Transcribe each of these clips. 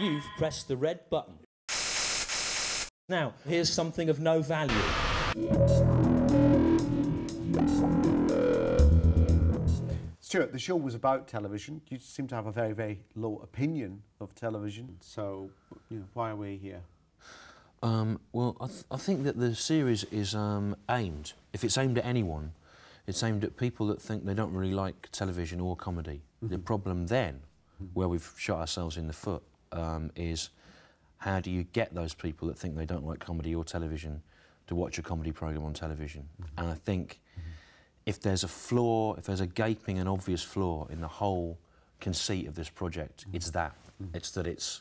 You've pressed the red button. Now, here's something of no value. Stuart, the show was about television. You seem to have a very, very low opinion of television. So, you know, why are we here? Well, I think that the series is aimed, if it's aimed at anyone, it's aimed at people that think they don't really like television or comedy. The problem then, where we've shot ourselves in the foot, is how do you get those people that think they don't like comedy or television to watch a comedy programme on television? And I think if there's a flaw, if there's a gaping and obvious flaw in the whole conceit of this project, it's that. It's that it's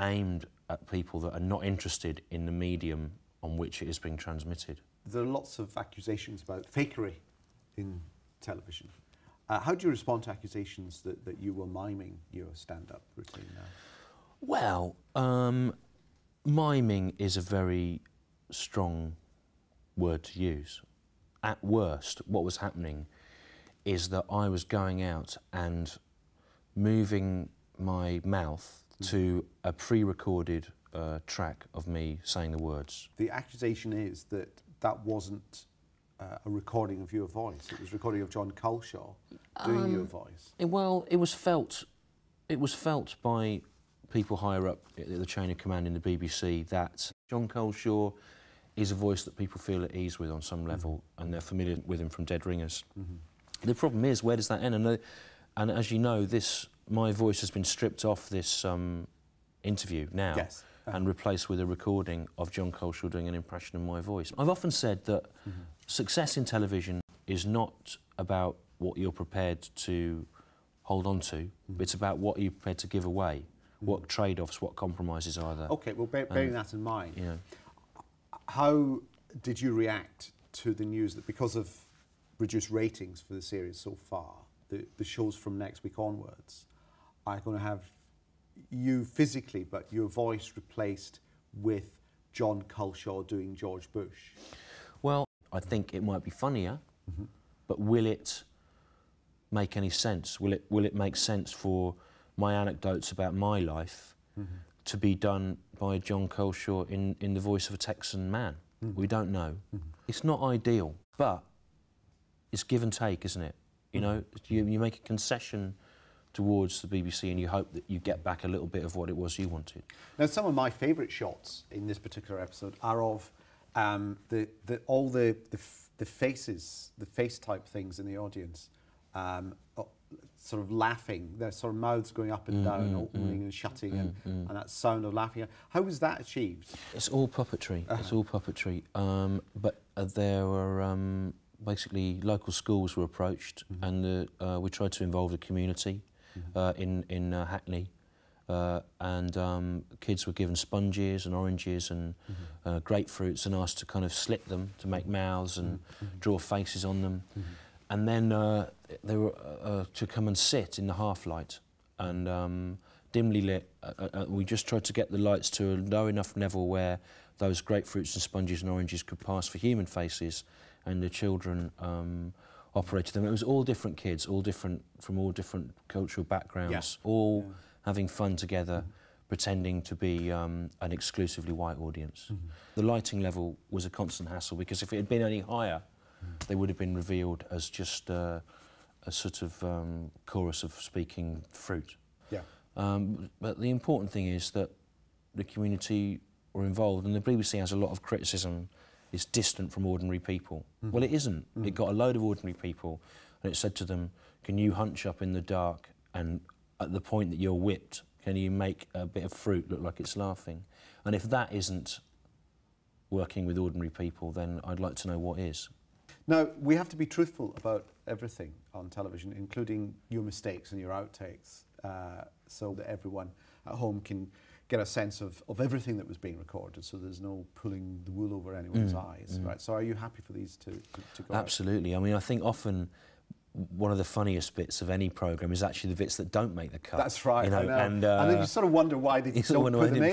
aimed at people that are not interested in the medium on which it is being transmitted. There are lots of accusations about fakery in television. How do you respond to accusations that you were miming your stand-up routine now? Well, miming is a very strong word to use. At worst, what was happening is that I was going out and moving my mouth to a pre-recorded track of me saying the words. The accusation is that that wasn't a recording of your voice. It was a recording of John Culshaw doing your voice. It was felt. It was felt by people higher up at the chain of command in the BBC that John Culshaw is a voice that people feel at ease with on some level, and they're familiar with him from Dead Ringers. The problem is, where does that end? And as you know, my voice has been stripped off this interview now, and replaced with a recording of John Culshaw doing an impression of my voice. I've often said that success in television is not about what you're prepared to hold on to, it's about what you're prepared to give away, what trade-offs, what compromises are there. OK, well, bearing that in mind, how did you react to the news that because of reduced ratings for the series so far, the shows from next week onwards are going to have you physically, but your voice replaced with John Culshaw doing George Bush? Well, I think it might be funnier, but will it make any sense? Will it make sense for my anecdotes about my life to be done by John Culshaw in the voice of a Texan man? We don't know. It's not ideal, but it's give and take, isn't it? You know, you make a concession towards the BBC and you hope that you get back a little bit of what it was you wanted. Now, some of my favourite shots in this particular episode are of all the faces, the face-type things in the audience, sort of laughing, their sort of mouths going up and down, opening and shutting, and that sound of laughing. How was that achieved? It's all puppetry, it's all puppetry. But there were... basically, local schools were approached, and we tried to involve the community in Hackney, and kids were given sponges and oranges and grapefruits and asked to kind of slit them to make mouths and draw faces on them, and then they were to come and sit in the half light and dimly lit. We just tried to get the lights to a low enough level where those grapefruits and sponges and oranges could pass for human faces. And the children operated them. It was all different kids, from all different cultural backgrounds, all having fun together, pretending to be an exclusively white audience. The lighting level was a constant hassle because if it had been any higher, they would have been revealed as just a sort of chorus of speaking fruit. But the important thing is that the community were involved, and the BBC has a lot of criticism. It's distant from ordinary people. Well, it isn't. It got a load of ordinary people and it said to them, can you hunch up in the dark and at the point that you're whipped, can you make a bit of fruit look like it's laughing? And if that isn't working with ordinary people, then I'd like to know what is. Now, we have to be truthful about everything on television, including your mistakes and your outtakes, so that everyone at home can get a sense of everything that was being recorded, so there's no pulling the wool over anyone's eyes, right? So are you happy for these to go Absolutely. Out? I mean, I think often one of the funniest bits of any programme is actually the bits that don't make the cut. That's right, you know, I know. And then you sort of wonder why they didn't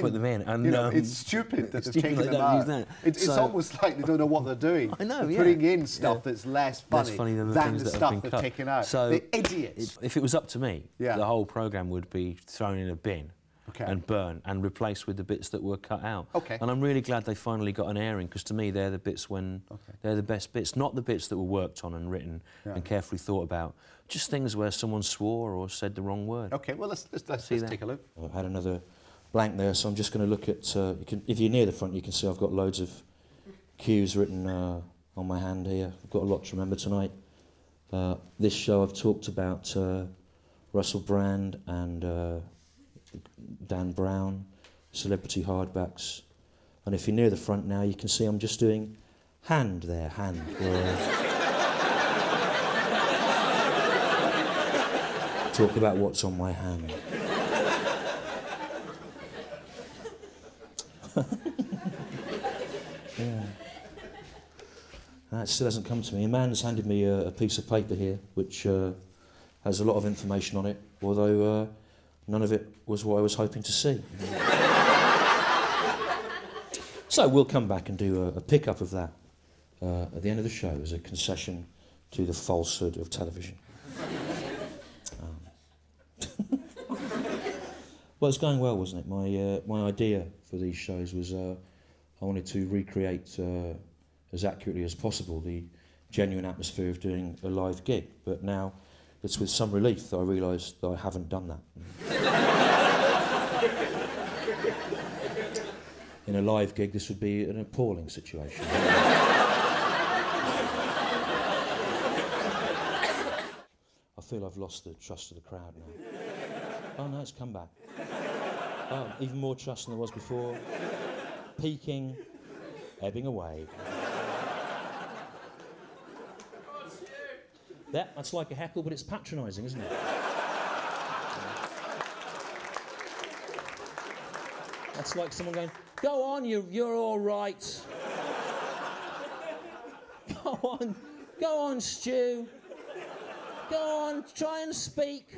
put them in. And, you know, it's stupid that they've taken them out. It's almost like they don't know what they're doing. I know, putting in stuff that's less funny, than the stuff they've taken out. So the idiots. If it was up to me, the whole programme would be thrown in a bin. okay. and burn and replace with the bits that were cut out. Okay. And I'm really glad they finally got an airing, because to me they're the bits when okay. they're the best bits, not the bits that were worked on and written yeah. and carefully thought about. Just things where someone swore or said the wrong word. Okay, well let's take a look. I've had another blank there, so I'm just going to look at. You can, if you're near the front, you can see I've got loads of cues written on my hand here. I've got a lot to remember tonight. This show I've talked about Russell Brand and Dan Brown, celebrity hardbacks. And if you're near the front now, you can see I'm just doing hand there, hand. Talk about what's on my hand. yeah. That still hasn't come to me. A man's handed me a piece of paper here, which has a lot of information on it, although none of it was what I was hoping to see. So we'll come back and do a pick-up of that at the end of the show as a concession to the falsehood of television. Well, it's going well, wasn't it? My idea for these shows was I wanted to recreate as accurately as possible the genuine atmosphere of doing a live gig, but now it's with some relief that I realised that I haven't done that. In a live gig, this would be an appalling situation. I feel I've lost the trust of the crowd now. Oh no, it's come back. Oh, even more trust than there was before. Peaking, ebbing away. That's like a heckle, but it's patronising, isn't it? That's like someone going, go on, you're all right. Go on, Stu. Go on, try and speak.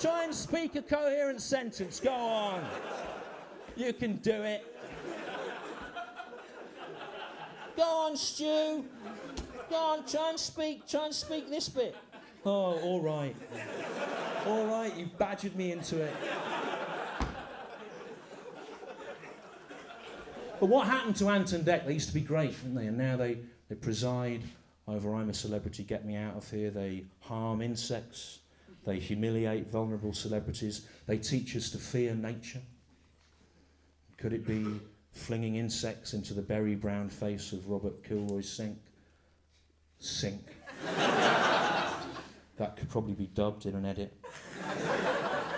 Try and speak a coherent sentence, go on. You can do it. Go on, Stu. Go on, try and speak this bit. Oh, all right. All right, you badgered me into it. But what happened to Ant and Dec? They used to be great, didn't they? And now they preside over I'm a Celebrity, Get Me Out of Here. They harm insects. They humiliate vulnerable celebrities. They teach us to fear nature. Could it be flinging insects into the berry brown face of Robert Kilroy-Silk? Sink. That could probably be dubbed in an edit.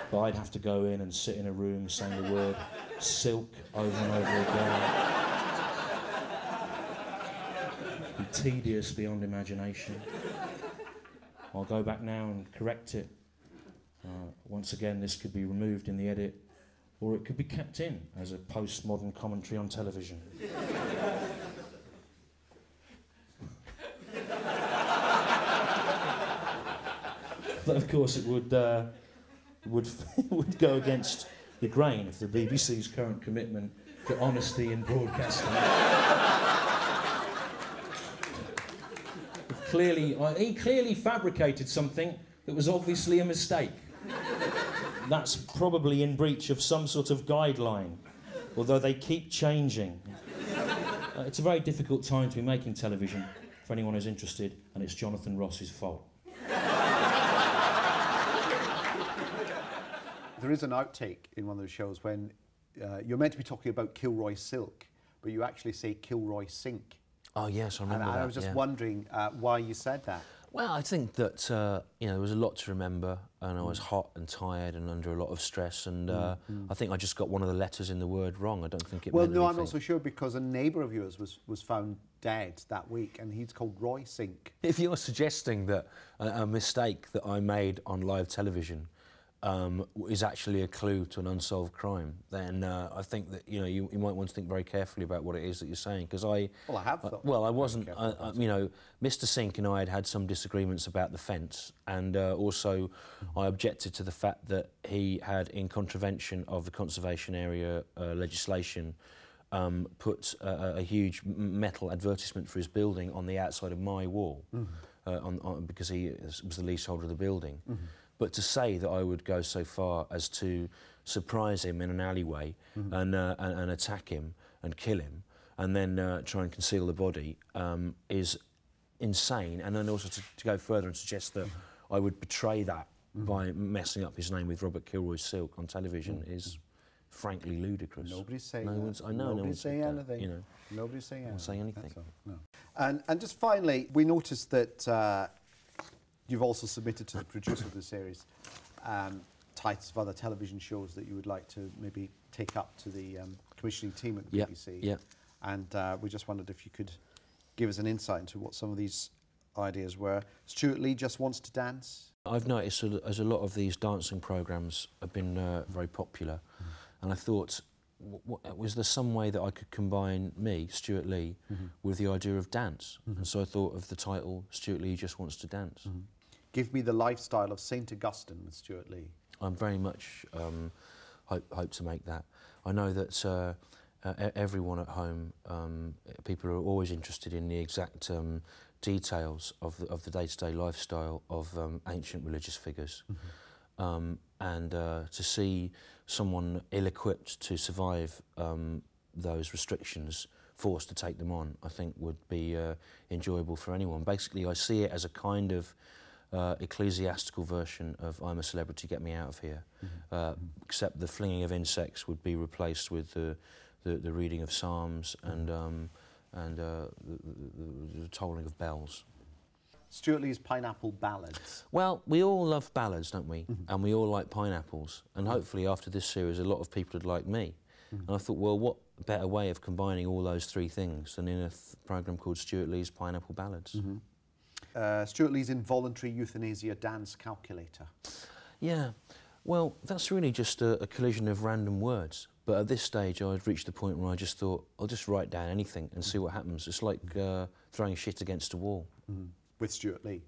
But I'd have to go in and sit in a room saying the word silk over and over again. It'd be tedious beyond imagination. I'll go back now and correct it. Once again, this could be removed in the edit, or it could be kept in as a postmodern commentary on television. But of course, it would go against the grain of the BBC's current commitment to honesty in broadcasting. He clearly fabricated something that was obviously a mistake. That's probably in breach of some sort of guideline, although they keep changing. It's a very difficult time to be making television, for anyone who's interested, and it's Jonathan Ross's fault. There is an outtake in one of those shows when you're meant to be talking about Kilroy-Silk, but you actually say Kilroy-Sink. Oh, yes, I remember that. And I was just wondering why you said that. Well, I think that, you know, there was a lot to remember, and I was hot and tired and under a lot of stress, and I think I just got one of the letters in the word wrong. I don't think it meant anything. I'm not so sure, because a neighbour of yours was found dead that week, and he's called Roy Sink. If you're suggesting that a mistake that I made on live television is actually a clue to an unsolved crime, then I think that you might want to think very carefully about what it is that you're saying, because I have thought. Well, I wasn't. You know, Mr. Sink and I had some disagreements about the fence, and also I objected to the fact that he had, in contravention of the conservation area legislation, put a huge metal advertisement for his building on the outside of my wall, because he was the leaseholder of the building. Mm-hmm. But to say that I would go so far as to surprise him in an alleyway and attack him and kill him and then try and conceal the body is insane. And then also to go further and suggest that I would betray that by messing up his name with Robert Kilroy-Silk on television is frankly ludicrous. Nobody's saying anything. You know, nobody's saying anything. No. And just finally, we noticed that you've also submitted to the producer of the series titles of other television shows that you would like to maybe take up to the commissioning team at the BBC. Yeah. And we just wondered if you could give us an insight into what some of these ideas were. Stuart Lee Just Wants to Dance. I've noticed as a lot of these dancing programmes have been very popular, and I thought, was there some way that I could combine me, Stuart Lee, with the idea of dance? And so I thought of the title, Stuart Lee Just Wants to Dance. Give me the lifestyle of Saint Augustine with Stuart Lee. I'm very much hope to make that. I know that everyone at home, people are always interested in the exact details of the day-to-day lifestyle of ancient religious figures. And to see someone ill-equipped to survive those restrictions, forced to take them on, I think would be enjoyable for anyone. Basically, I see it as a kind of ecclesiastical version of I'm a Celebrity, Get Me Out of Here, except the flinging of insects would be replaced with the reading of psalms and the tolling of bells. Stuart Lee's Pineapple Ballads. Well, we all love ballads, don't we? And we all like pineapples. And hopefully after this series, a lot of people would like me. And I thought, well, what better way of combining all those three things than in a programme called Stuart Lee's Pineapple Ballads. Stuart Lee's Involuntary Euthanasia Dance Calculator. Yeah, well, that's really just a collision of random words. But at this stage, I'd reached the point where I just thought, I'll just write down anything and see what happens. It's like throwing shit against a wall. With Stuart Lee.